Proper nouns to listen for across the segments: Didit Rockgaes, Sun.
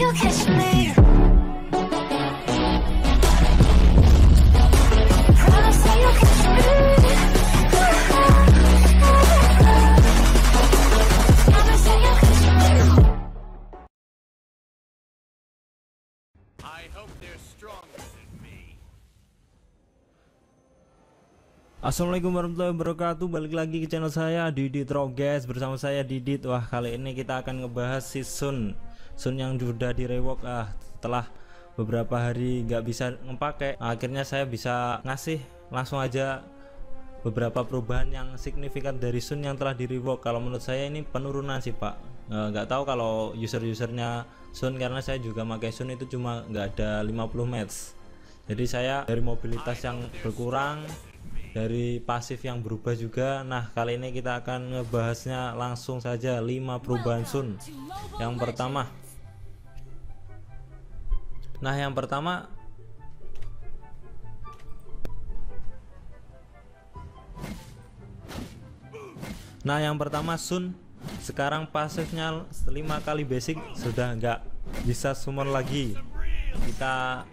you'll catch me. Promise that you'll catch me. Promise that you'll catch me. I hope they're stronger than me. Assalamualaikum warahmatullahi wabarakatuh. Balik lagi ke channel saya Didit Rockgaes, bersama saya Didit. Wah, kali ini kita akan ngebahas si Sun yang sudah direwok. Setelah beberapa hari nggak bisa ngepake, akhirnya saya bisa ngasih langsung aja beberapa perubahan yang signifikan dari Sun yang telah direwok. Kalau menurut saya ini penurunan sih pak, nggak tahu kalau usernya Sun, karena saya juga pakai Sun itu cuma nggak ada 50 match. Jadi saya dari mobilitas yang berkurang, dari pasif yang berubah juga. Nah, kali ini kita akan ngebahasnya langsung saja 5 perubahan Sun. Yang pertama, yang pertama Sun sekarang pasifnya 5 kali basic sudah nggak bisa summon lagi. Kita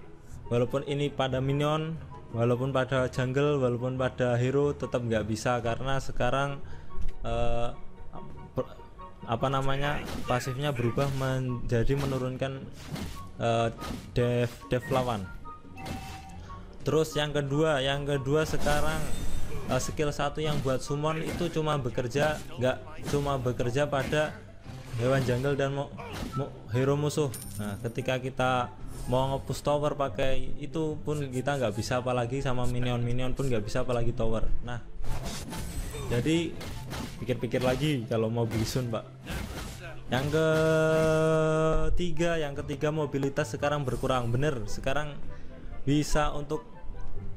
walaupun ini pada minion, walaupun pada jungle, walaupun pada hero tetap nggak bisa, karena sekarang pasifnya berubah menjadi menurunkan dev lawan. Terus yang kedua sekarang skill 1 yang buat summon itu nggak cuma bekerja pada hewan jungle dan hero musuh. Nah, ketika kita mau ngepush tower pakai itu pun kita nggak bisa, apalagi sama minion pun nggak bisa, apalagi tower. Nah, jadi pikir-pikir lagi kalau mau beli Sun pak. Yang ketiga mobilitas sekarang berkurang bener. Sekarang bisa untuk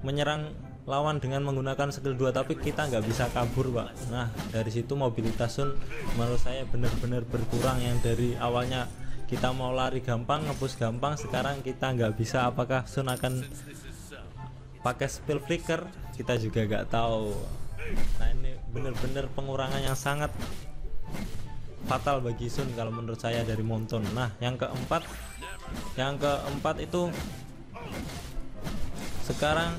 menyerang lawan dengan menggunakan skill 2, tapi kita nggak bisa kabur pak. Nah, dari situ mobilitas Sun menurut saya bener-bener berkurang. Yang dari awalnya kita mau lari gampang, ngepush gampang, sekarang kita nggak bisa. Apakah Sun akan pakai spell flicker? Kita juga nggak tahu. Nah, ini bener-bener pengurangan yang sangat fatal bagi Sun kalau menurut saya dari Monton. Nah, yang keempat itu sekarang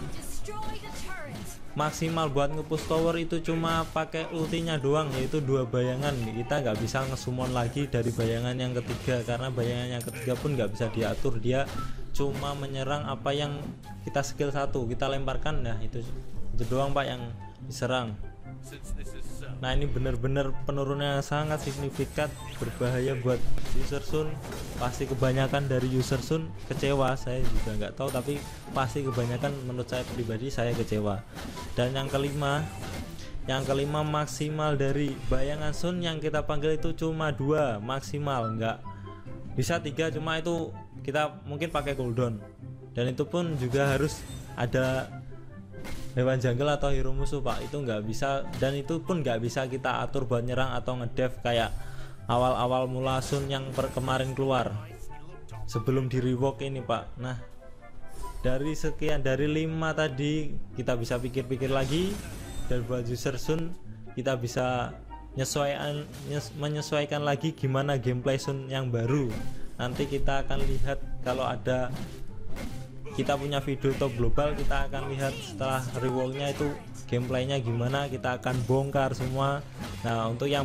maksimal buat ngepush tower itu cuma pakai ultinya doang, yaitu 2 bayangan. Kita nggak bisa ngesummon lagi dari bayangan yang ketiga, karena bayangan yang ketiga pun nggak bisa diatur. Dia cuma menyerang apa yang kita skill 1 kita lemparkan. Nah, itu doang pak yang diserang. Nah, ini bener-bener penurunan yang sangat signifikan, berbahaya buat user Sun. Pasti kebanyakan dari user Sun kecewa, saya juga nggak tahu, tapi pasti kebanyakan menurut saya pribadi saya kecewa. Dan yang kelima maksimal dari bayangan Sun yang kita panggil itu cuma 2 maksimal, nggak bisa 3, cuma itu kita mungkin pakai cooldown, dan itu pun juga harus ada hewan jungle atau hero musuh pak. Itu nggak bisa, dan itu pun nggak bisa kita atur buat nyerang atau ngedev kayak awal-awal mula Sun yang kemarin keluar sebelum di rework ini pak. Nah, dari sekian, dari 5 tadi kita bisa pikir-pikir lagi, dan buat user Sun kita bisa menyesuaikan lagi gimana gameplay Sun yang baru. Nanti kita akan lihat kalau ada kita punya video top global, kita akan lihat setelah reworknya itu gameplaynya gimana, kita akan bongkar semua. Nah, untuk yang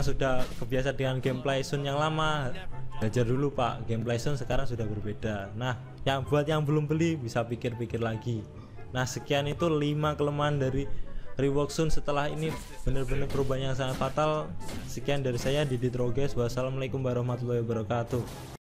sudah kebiasa dengan gameplay Sun yang lama, belajar dulu pak, gameplay Sun sekarang sudah berbeda. Nah, buat yang belum beli bisa pikir-pikir lagi. Nah, sekian itu 5 kelemahan dari rework Sun setelah ini, bener-bener perubahan yang sangat fatal. Sekian dari saya Didit Rockgaes, wassalamualaikum warahmatullahi wabarakatuh.